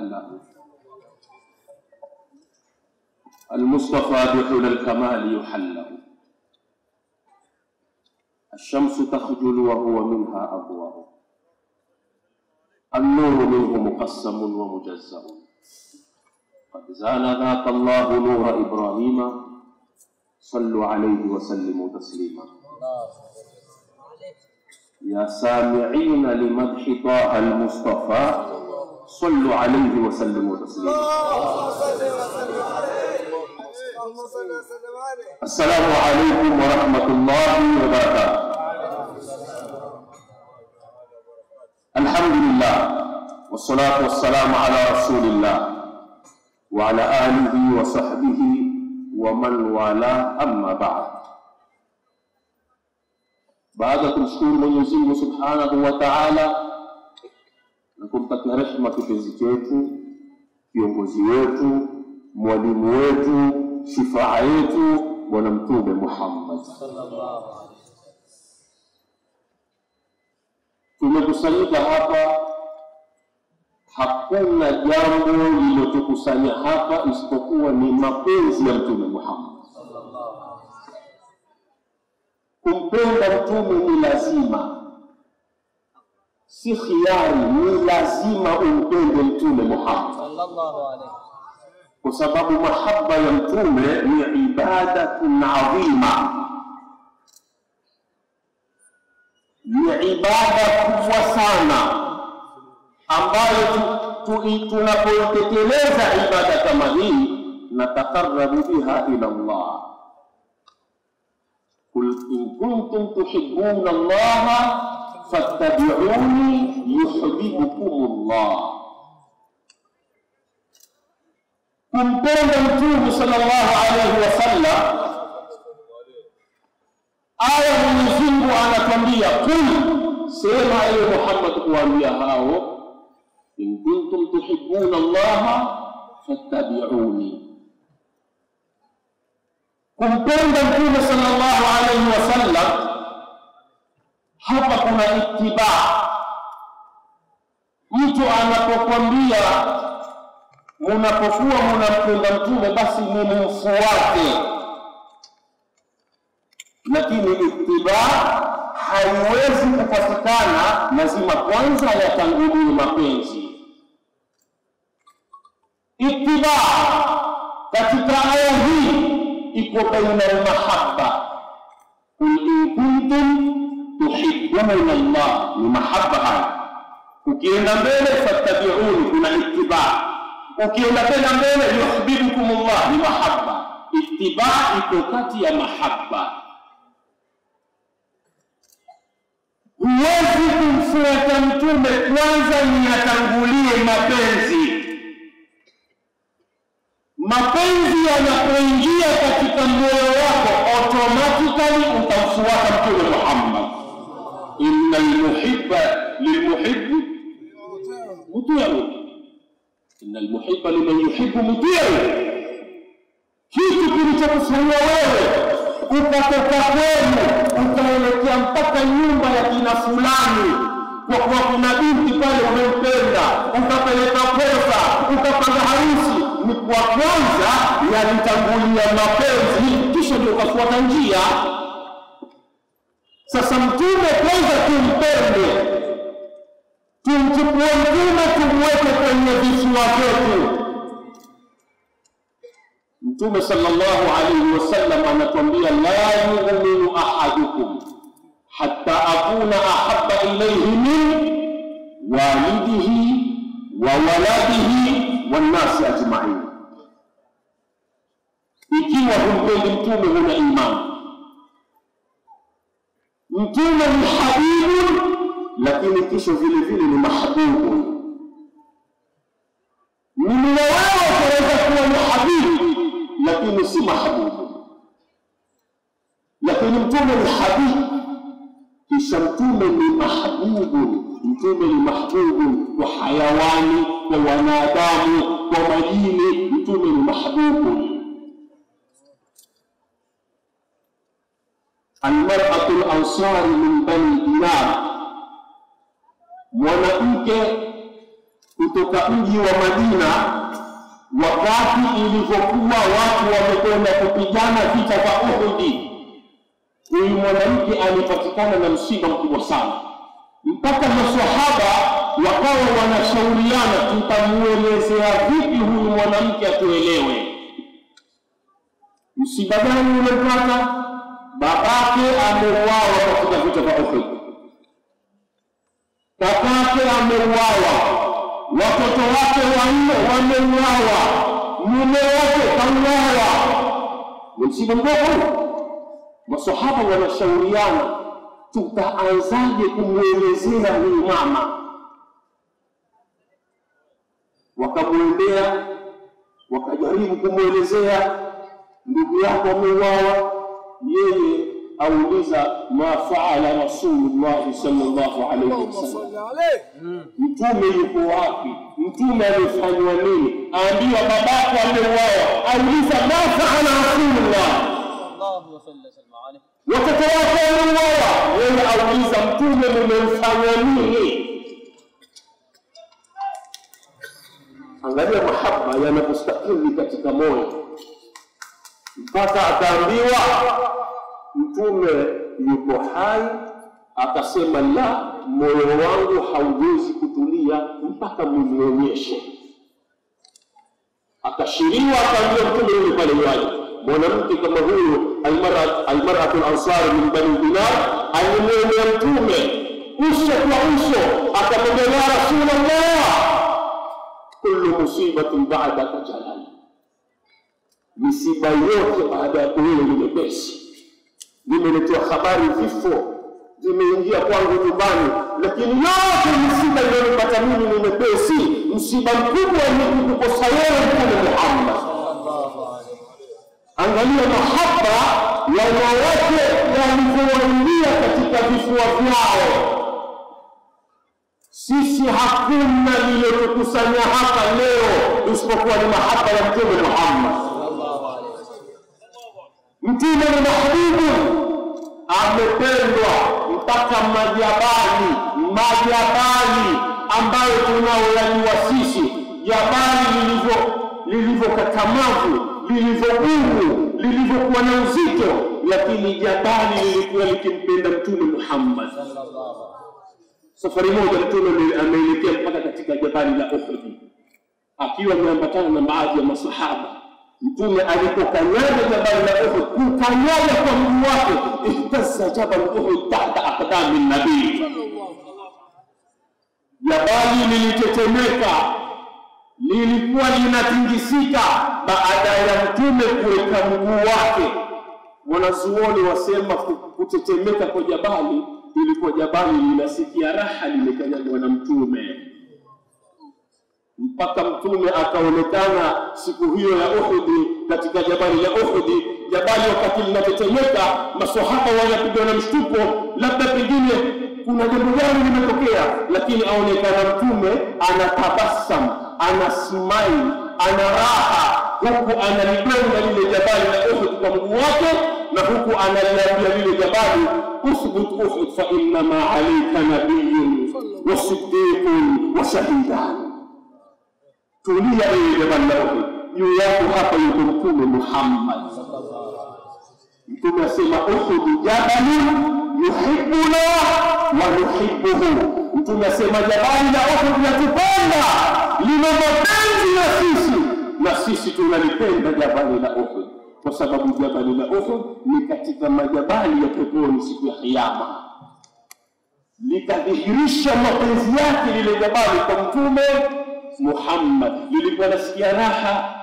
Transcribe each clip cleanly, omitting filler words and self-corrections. إله إلا هو المصطفى بحلى الكمال يحلى الشمس تخجل وهو منها أضواء النور منه مقسم ومجزأ قد زال ذاك الله نور إبراهيم صلوا عليه وسلموا تسليما. يا سامعين لمدح طه المصطفى صلوا عليه وسلموا تسليما. السلام عليكم ورحمة الله وبركاته. الحمد لله والصلاة والسلام على رسول الله وعلى آله وصحبه ومن والاه أما بعد. بعد kumshukuru Mwenyezi Mungu Subhanahu wa Ta'ala na kumtakia rehema kipenzi chetu, kiongozi wetu, mwalimu wetu, shifaa yetu Bwana Mtume Muhammad sallallahu alaihi wasallam. Tumekusanyika hapa, hakuna jambo lililotukusanya hapa isipokuwa ni mapenzi ya Mtume Muhammad sallallahu alaihi wasallam. Kumpenda Mtume ni lazima, si khiari, ni lazima umpende Mtume Muhammad sallallahu alaihi wasallam, kwa sababu mahaba ya Mtume ni ibadatun adhima, ni ibada kubwa sana ambayo tunapotekeleza ibada kama hii nataqarrabu biha ila Allah. Qul in kuntum tuhibbuna Allah fattabi'uni yuhibbukum Allah. Kumpenda Mtume sallallahu alaihi wasallam, aya Mwenyezi Mungu anatuambia kul, sema ewe Muhammad kuambia hao, in kuntum tuhibbuna Allah fattabi'uni. Kumpenda Mtume sallallahu alaihi wasallam, hapa kuna itibaa. Mtu anapokuambia unapokuwa unampenda Mtume basi mumfuate, lakini ittiba haiwezi kupatikana, lazima kwanza yatangulie mapenzi. Ittiba katika aya hii iko baina ya mahabba, in kuntum tuhibbuna Allah, ni mahabba haya. Ukienda mbele fattabi'uni, kuna ittiba. Ukienda tena mbele yuhibbukum Allah, ni mahabba. Ittiba iko kati ya mahabba. Huwezi kumfuata Mtume kwanza niyatangulie mapenzi. Mapenzi yanapoingia katika moyo wako, automatically utamfuata Mtume Muhammad. Innal muhibba lilmuhibbi mutii'u, innal muhibba liman yuhibbu mutii'u. Kitu kilichokusudia wewe ukatoka kwenu utaelekea mpaka nyumba ya kina fulani, kwa kuwa kuna binti pale umempenda, ukapeleka pesa, ukapanga harusi, ni kwa kwanza yalitangulia mapenzi, kisha ndio ukafuata njia. Sasa Mtume kwanza tumpende, tumchukue Mtume tumweke kwenye visiwa vyetu. Mtume sallallahu alaihi wasallam anatuambia la yu'minu ahadukum hatta akuna ahabba ilayhi min walidihi wa waladihi wan nasi ajma'in. Ikiwa humpendi Mtume huna imani. Mtume ni habibu, lakini kisha vile vile ni mahbubu. Mume wao anaweza kuwa ni habibu lakini si mahabubu, lakini Mtume ni habibu, kisha Mtume ni mahabubu. Mtume ni mahabubu kwa hayawani, kwa wanadamu, kwa majini. Mtume ni mahabubu. Almar'atu al-ansari min bani dinar, mwanamke kutoka mji wa Madina wakati ilipokuwa watu wamekwenda kupigana vita vya Uhud. Huyu mwanamke alipatikana na msiba mkubwa sana, mpaka maswahaba wakawa wanashauriana tutamuelezea vipi huyu mwanamke atuelewe. Msiba gani ulimpata? Babake ameuawa katika vita vya Uhud, babake ameuawa, watoto wake wanne wameuawa, mume wake kauawa. Msiba mkubwa. Masahaba wanashauriana tutaanzaje kumwelezea huyu mama. Wakamwendea wakajaribu kumwelezea, ndugu yako ameuawa. Yeye auliza ma faala Rasulullah sallallahu alaihi wasallam, mtume yuko wapi? Mtume alifanywa nini? Aambiwa babako ameuawa. Auliza ma faala Rasulullah, watoto wake wameuawa. Yeye auliza mtume mmemfanywa nini? Angalia mahaba yanapostahili katika moyo, mpaka ataambiwa mtume yuko hai, atasema la, moyo wangu hauwezi kutulia mpaka mnionyeshe. Akashiriwa, akaambia mtume yule pale yale, mwanamke kama huyo almaratu al-ansari min bani Dinar alimwona mtume uso kwa uso, akamwambia ya Rasulullah, kullu musibatin ba'daka jalal, misiba yote baada ya wewe ni mepesi. Nimeletea habari vifo vimeingia kwangu nyumbani, lakini yote misiba iliyopata mimi ni mepesi. Msiba mkubwa ni kukukosa wewe Mtume Muhammad. Angalia mahaba ya wanawake walioingia katika vifua vyao. Sisi hakuna lililotukusanya hapa leo isipokuwa ni mahaba ya Mtume Muhammad. Mtume ni mahbubu, amependwa mpaka majabali ambayo tunaoyajua sisi, jabali lilivyokakamavu, lilivyogumu, lilivyokuwa na uzito, lakini jabali lilikuwa likimpenda Mtume Muhammad. Safari moja Mtume ameelekea mpaka katika jabali la Uhud akiwa ameambatana na baadhi ya masahaba. Mtume alipokanyaga jabali la Uhud, kukanyaga kwa mguu wake, ihtazza jabal Uhud tahta aqdami nabii, jabali lilitetemeka, lilikuwa linatingisika baada ya Mtume kuweka mguu wake. Wanazuoni wasema kutetemeka kwa jabali ilikuwa jabali linasikia raha limekanyagwa na Mtume, mpaka Mtume akaonekana siku hiyo ya Uhud katika jabali la Uhud. Jabali wakati linatetemeka, maswahaba wanapigwa na mshtuko, labda pengine kuna jambo gani limetokea, lakini aonekana Mtume anatabasamu, anasmile, ana raha, huku analigonga lile jabali la Uhud kwa mguu wake, na huku analiambia lile jabali اثبت أحد فإنما عليك نبي وصديق وشهيدان. تولي أي جبل له يوياك حتى يكون محمد. ثم سمع أحد جبل يحبنا ونحبه. ثم سمع جبل أحد يتبنى لنبتني نسيسي تنبتني جبل أحد. Kwa sababu jabali la Uhud ni katika majabali ya peponi siku ya Kiyama. Likadhihirisha mapenzi yake lile jabali kwa Mtume Muhammad. Lilikuwa nasikia raha.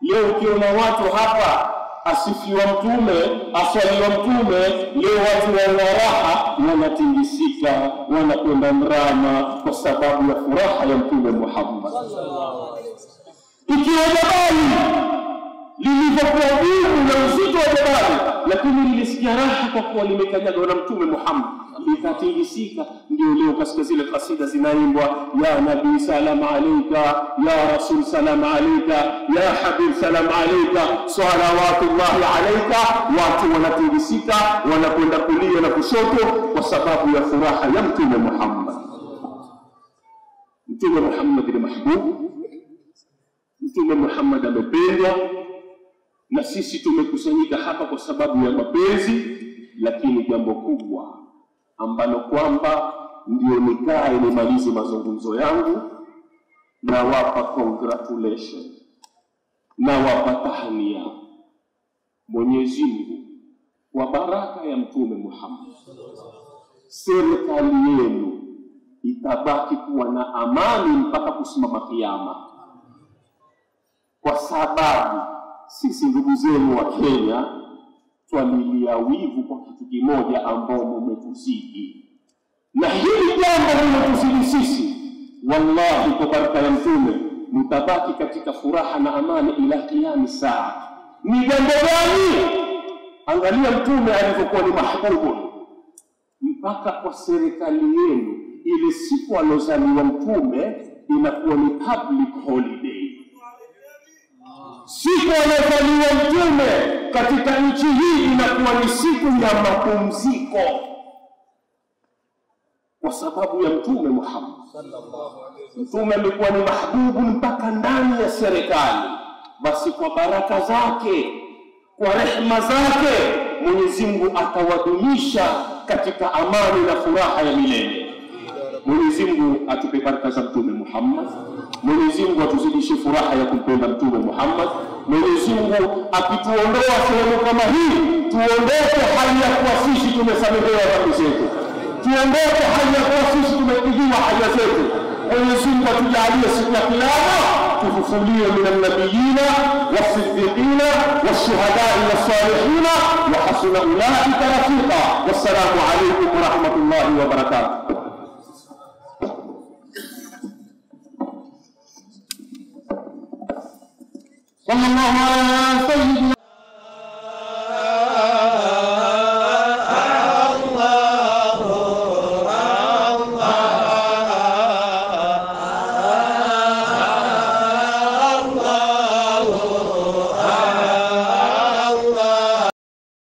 Leo ukiona watu hapa, asifiwa Mtume, aswaliwa Mtume, leo watu wana raha, wanatingisika, wanakwenda mrama kwa sababu ya furaha ya Mtume Muhammad. Ikiwa jabali lilivyokuwa gumu na uzito wa jabali, lakini lilisikia raha kwa kuwa limekanyagwa na Mtume Muhammad, likatingisika. Ndio leo katika zile kasida zinaimbwa, ya Nabii salamu alaika, ya Rasul salamu alaika, ya Habib salamu alaika, salawatullahi alaika. Watu wanatingisika, wanakwenda kulia na kushoto kwa sababu ya furaha ya Mtume Muhammad. Mtume Muhammad ni mahbubu, Mtume Muhammad amependwa, na sisi tumekusanyika hapa kwa sababu ya mapenzi, lakini jambo kubwa ambalo kwamba ndio nikae nimalize mazungumzo yangu, na wapa congratulations, na wapa tahania. Mwenyezi Mungu kwa baraka ya Mtume Muhammad, serikali yenu itabaki kuwa na amani mpaka kusimama kiyama, kwa sababu sisi ndugu zenu wa Kenya twalilia wivu kwa kitu kimoja ambao mmetuzidi, na hili jambo mmetuzidi sisi. Wallahi kwa baraka ya Mtume mtabaki katika furaha na amani ila kiyama saa. Ni jambo gani? Angalia Mtume alivyokuwa ni mahbubu mpaka kwa serikali yenu. Ile siku alozaliwa Mtume inakuwa ni public holiday. Siku alozaliwa Mtume katika nchi hii inakuwa ni siku ya mapumziko kwa sababu ya Mtume Muhammad. Mtume alikuwa ni mahbubu mpaka ndani ya serikali. Basi kwa baraka zake, kwa rehema zake, Mwenyezi Mungu atawadumisha katika amani na furaha ya milele. Mwenyezi Mungu atupe baraka za Mtume Muhammad. Mwenyezi Mungu atuzidishie furaha ya kumpenda Mtume Muhammad. Mwenyezi Mungu akituondoa sehemu kama hii, tuondoke hali ya kuwa sisi tumesamehewa dhambi zetu, tuondoke hali ya kuwa sisi tumepigiwa haja zetu. Mwenyezi Mungu atujalie siku ya Kiyama تفضلوا من النبيين والصديقين والشهداء والصالحين وحسن أولئك رفيقا. والسلام عليكم ورحمة الله وبركاته. صلى الله على سيدنا